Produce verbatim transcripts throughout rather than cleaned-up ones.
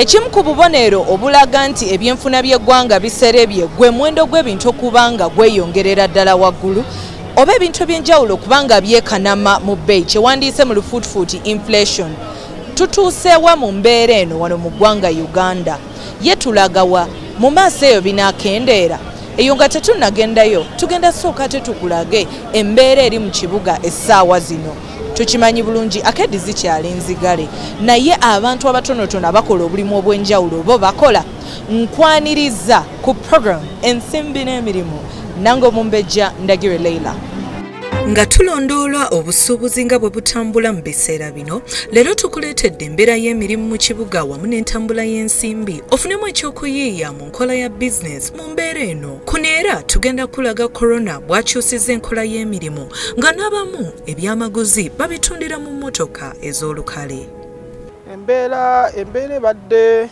Ekimu ku bubonero obulaga nti ebyenfuna by'eggwanga biserebye gwe muwendo gw'ebintu okubanga gweyongerera ddala waggulu oba ebintu ebyenjawulo kubanga byekanama mu bbeeyi kyewandiise mu lufuutifuuti inflation. Tutuusewa mu mbeera eno wano mu ggwanga Uganda. Ye tulagawa mu maaso eyo binaakendeera. Eyo nga tetunnagendayo tugenda sooka tetukulage embeera eri mu kibuga essaawa zino. Tukimanyi bulungi akedi zikyalinzigale naye abantu abatonotono abakola obulimu obwenjawulo bo bakola nkwaniriza ku program ensimbi n'emirimu nango Mumbejja Ndagire Leila. Nga tulondoolwa obusuubuzi nga bwe butambula mu biseera bino, leero tukuleetedde embeera y'emirimu mu kibuga wamu n'entambula y'ensimbi ofunemu ekyokuyiiya mu nkola ya bizinensi mu mbeera eno. Kuno era tugenda kulaga korona bwakyusiza enkola y'emirimu nga n'abamu ebyamaguzi babitundira mu mmotoka ez'olukale. Embeera embeera ebadde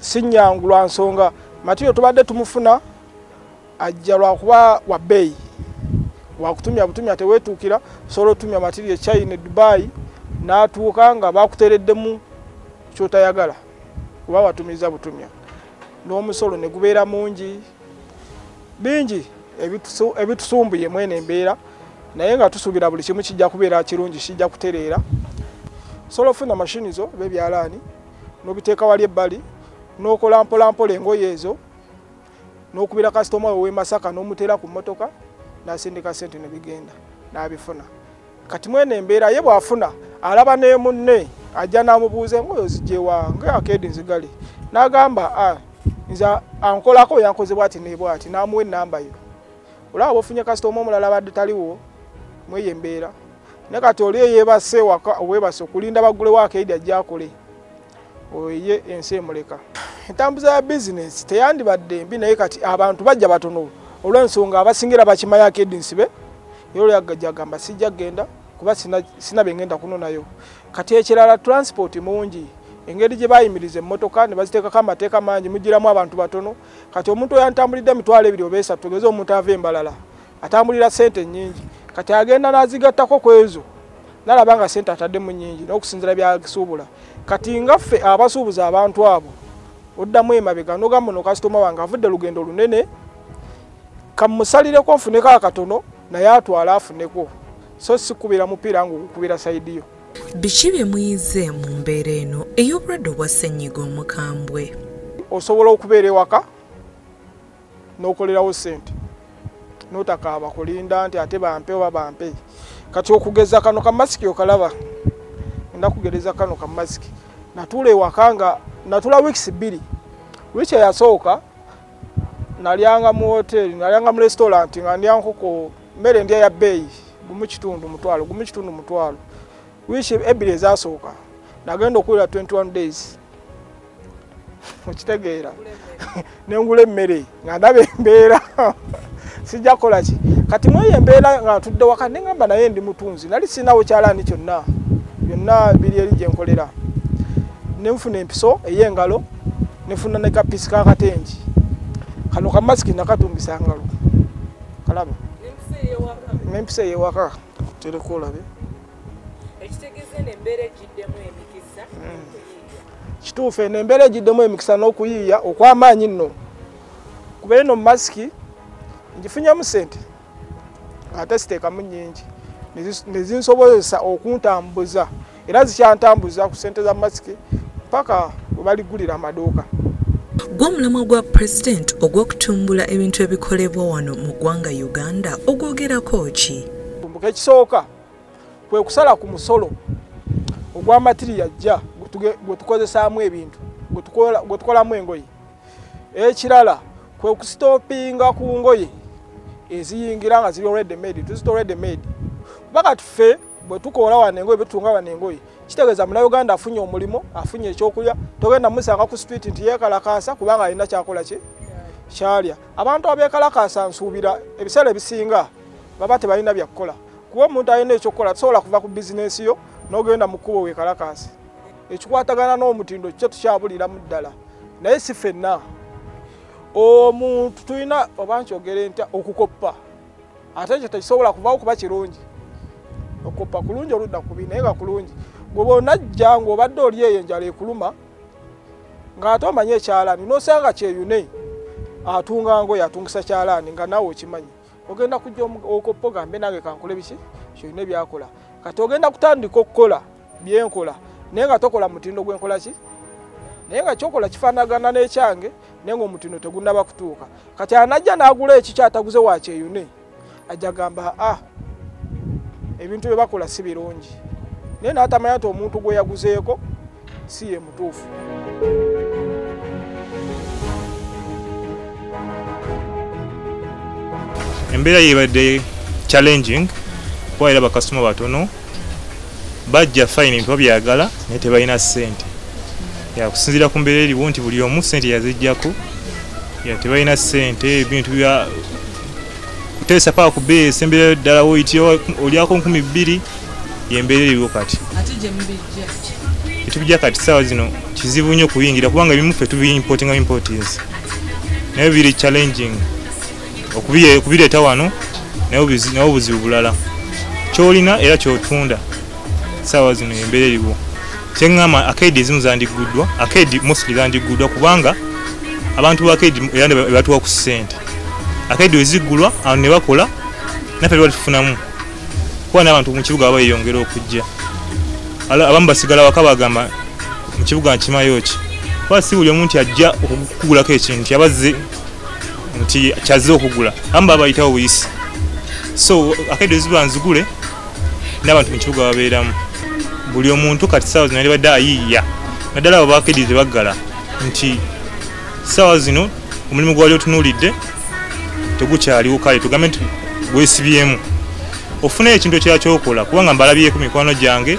si nnyangu lwa nsonga matiyo tubadde tumufuna ajja lwakuba wa bbeeyi. Wakutumia kutumia tewetukira solo tumia matiri ya China Dubai na atuukanga bakutereddemu kyotayagala kuba watumiza butumya n'omusolo ne gubeera mungi bingi ebitu ebitusumbuye mwene embeera naye nga tusubira buli kimu kijja kubeera kirungi kijja kutereera solo funa mashini zo bebyalani n'obiteeka wali ebbali n'okola mpola mpola engoye ezo n'okubira customer we Masaka n'omuteera ku mmotoka na sindika sente ne bigenda nabifuna kati mwene embeera ye bwafuna alaba ne munne ajja namubuuze ngoyo zije wange akedi nzigali nagamba a nza ankolako yankoze bwati ne bwati namuwe namba yo olabo funye customer omulala badde taliwo mweye embeera ne kati oliye yebase waka webase kulinda bagule wake ida jakole oye ensemuleka entambuza ya business teyandi badde mbi naye kati abantu bajja batono olwensonga abasingira bakimaya akedinsibe yolo yagajagamba sijja genda kuba sina sina bengenda kunonayo kati ekirala transport mungi engeri gye bayimirize mmotoka ne baziteeka kamateeka mangi mugiramu abantu batono kati omuntu oyantambulidde mitwalo ebiri obesa tugeze omuntu ava embalala atambulira sente nnyingi kati agenda nazigattako kwezo nalabanga sente atadde mu nnyingi n'okusinzira byasuubula kati ngaffe abasuubuza abantu abo oddamu emabega n'ogamba no customer wange avudde lugendo lunene kamusalire ko mfuneka akatono na yatu alafu neko so sikubira mupira wangu kubira saidiyo bichibe muize mu mbereno eyo brado wasenyigo mukambwe osobola okubere waka nokolera osente notaka abakolinda nti ate bampe babampe kati okugeza kano kamasiki okalaba nda kugereza kano kamasiki natule wakanga natula weeks bibiri wicha yasoka nalyanga mu hotel nalyanga mu restaurant ngandyanko ko mere ndiya ya bay gumu kitundu mutwalo gumu kitundu mutwalo wish ebile zasoka nagenda okulira twenty-one days mukitegeera nengule mmere ngadabe mbeera sijja kola ki kati moye mbeera ngatudde waka nengamba naye ndi mutunzi nali sinawo kyalani kyonna byonna biri eri gye nkolera nemfuna empiso eyengalo nefuna ne kapisi kakatenji kano kamasiki nakatumbisa ngalo kalaba nempise yewaka nempise yewaka telekola be ekitegeze ne mbere giddemu emikisa kituufu ne mbere giddemu emikisa n'okuyiya okwamaanyi nno kubeno masiki njifunya mu sente ate siteeka mu nnyingi nezinsobozesa okuntambuza era zikyantambuza ku sente za masiki paka webaligulira amaduuka. Gwa mulamu gwa president ogw'okutumbula ebintu ebikolebwa wano mu ggwanga Uganda ogwogerako ki? Kumbuka ekisooka kwe kusala ku musolo ogwa matiri yajja gwe tukozesaamu ebintu gwe tukolamu engoye. Ekirala kwe kusitopinga ku ngoye eziyingira nga ziri already made tuzita already made kubanga tuffe bwe tukola wano engoye betutunga wano engoye. Kitegeeza muna Uganda afunye omulimo afunye ekyokulya togenda musanga ku street nti yeekalakaasa kubanga alina kyakola ki kyalya abantu abeekalakaasa nsuubira ebiseera ebisinga baba tebalina byakukola kuba omuntu alina ekyokukola tusobola kuva ku bizinensi yo n'ogenda mu kkubo weekalakaasa ekikwatagana n'omutindo kyo tukyabulira mu ddala naye si ffenna omuntu tulina oba nkyogere ntya okukoppa ate ekyo tekisobola kuvawo kuba kirungi okukoppa kulungi oludda kubi naye nga kulungi gobo najjango badde oli eyenjala ekuluma Ngato manye chalani, no sanga che yune. Atunga ngo yatungisa chalani nga nawo kimanyi. Ogenda kujja okopoga mbenage kankole bichi, sho yune byakola. Kati ogenda kutandika okukola byenkola. Naye nga tokola mutindo gwenkola ki? Naye nga chokola kifanagana n'ekyange, naye ng'omutindo tegunnaba kutuuka. Kati anajja n'agula ekikyataguze wa che yune. Ajja gamba ah ebintu bye bakola si birungi. Naye n'atamanya nti omuntu gwe yaguzeeko si ye mutuufu. Embeera yibadde challenging kwa era bakasitoma batono bajja fine ebintu byagala naye tebalina ssente yakusinzira ku mbeera eriwo nti buli omu ssente yazijjako ya tebalina ssente ebintu bya kutesa paa ku base embeera ddala woyitira olyako nkumi bbiri y'embeera eriwo kati ati gye mbijja etubijja kati sawa zino kizibu nnyo kuyingira kubanga ebimu ffe tubiimportinga importers naye biri challenging okubiye kubireeta wano nayo nayo buzibu bulala kyolina era kyotunda sawa zino embeera eriwo kyengama arcade ezimu zandigudwa arcade mostly zandigudwa kubanga abantu ba arcade yande batuwa ku ssente arcade ezigulwa anu ne bakola nafe batufunamu kuba n'abantu mu kibuga abayongera okujja abamu basigala wakabagamba mu kibuga nkimayo ki kuba si buli omuntu ajja okugulako ekintu abazze nti kyaze okugula abamu babayitawo buyisi so arcade eziba nzigule n'abantu mu kibuga babeeramu buli omuntu kati sawa zino alibadde ayiiya naddala abo baakedi tebaggala nti sawa zino omulimu gwali otunuulidde tegukyaliwo kale tugambe nti gwesibyemu ofuna ekintu ekirala kyokola kubanga mbalabyeko mikwano gyange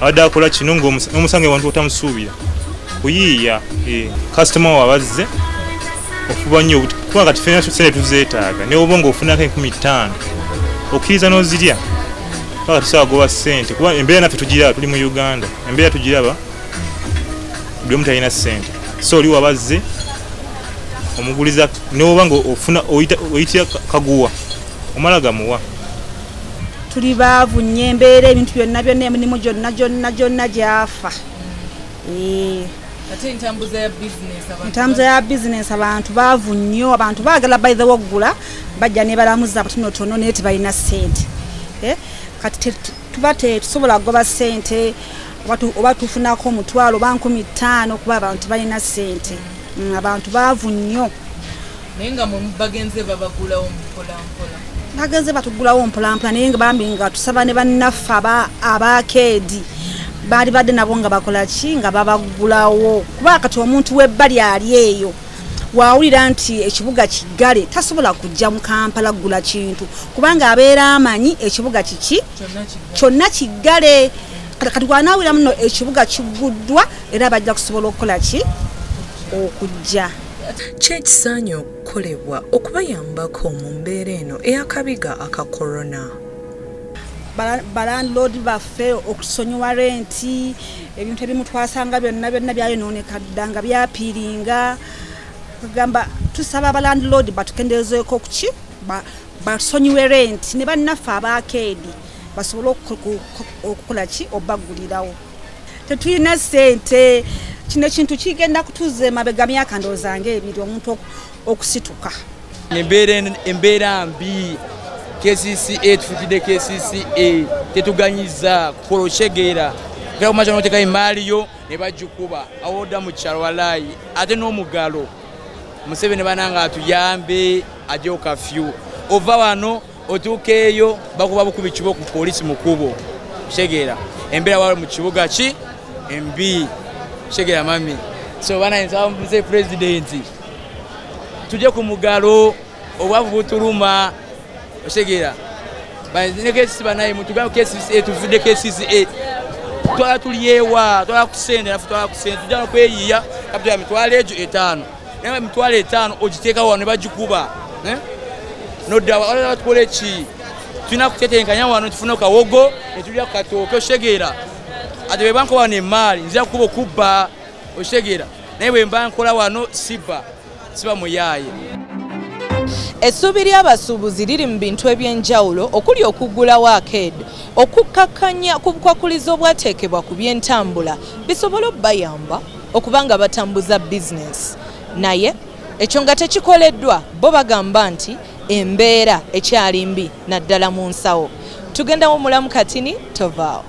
abadde akola kino ng'omusange abantu otamusuubira kuyiiya kasitoma we abazze ofuba nnyo kubanga kati ffena sente tuzeetaaga naye oba ng'ofunako enkumi ttaano okkiriza n'ozirya paka tusawa goba ssente kuba embeera naffe tugiraba tuli mu Uganda embeera tugiraba buli omu talina ssente so oli wabazze omuguliza n'oba ng'ofuna oyitira kaguwa omala gamuwa tuli baavu nnyo embeera ebintu byonna byonna emirimu gyonna gyonna gyonna gyafa ate ntambuza ya bizinesi abantu ntambuza ya bizinesi abantu baavu nnyo abantu baagala by the wagula bajja ne balamuza abatunotono naye tebalina ssente kati tuba tetusobola kugoba ssente oba tufunako omutwalo oba nkumi ttaano kuba abantu tebalina ssente abantu baavu nnyo naye nga bagenze babagulawo mpolampola bagenze batugulawo mpolampola naye nga bambi nga tusaba ne bannaffe abaakeedi baali badde nabo nga bakola ki nga babagulawo kuba kati omuntu w'ebbali ali eyo waawulira nti ekibuga kiggale tasobola kujja mu Kampala gula kintu kubanga abeera amanyi ekibuga kiki kyonna kiggale kati wanaawulira muno ekibuga kiguddwa era bajja kusobola okukola ki okujja kyekisaanye okukolebwa okubayambako mu mbeera eno ey'akabiga aka korona balandlord baffe okusonyiwa renti ebintu ebimu twasanga byonna byonna byayonooneka dda nga byapiiringa kugamba tusaba balandlord batukendezeeko ku ki basonyiwe renti ne bannaffe abaakeedi basobole okukola ki obaggulirawo tetulina ssente kino ekintu kigenda kutuza emabega myaka ndowozange ebiri omuntu okusituka embeera mbi K C C A tufukidde K C C A tetuganyiza kukolochegeera kera kumaca noteka emaali yo ne bagikuba awodda mu kyalo walaayi ate n'omugalo Museveni bananga atuyambe ajja okafyu ova wano otuuka eyo bakuba bukubi kibo ku polisi mukubo chegeera embeera wali mu kibuga ki embi chegeera mami so bana nzamu muse presidenti tujja ku mugalo obwavu butuluma chegeera bazine kesi banaye mutu ba kesi etuvide kesi e twala tuliyewa twala kusende nafu twala kusende tujja kweyiya kabya mitwale ejo etano naye mitwale etano ogiteka wano bagikuba eh nodda wala tukole chi tuna kutetenkanya wano tufuna kawogo etulya katoko chegeera adebe banko wane mali nzira kubo kuba oshegera naye we banko la wano siba siba muyaye esubiri abasubuzi liri mu bintu ebyenjawulo okuli okugulawo arcade okukakkanya ku bukwakkulizo obwateekebwa ku byentambula bisobola okubayamba okubanga batambuza business. Naye ekyonga tekikoleddwa bo bagamba nti embeera ekyali mbi naddala mu nsawo. Tugenda mu mulamu katini tovaawo.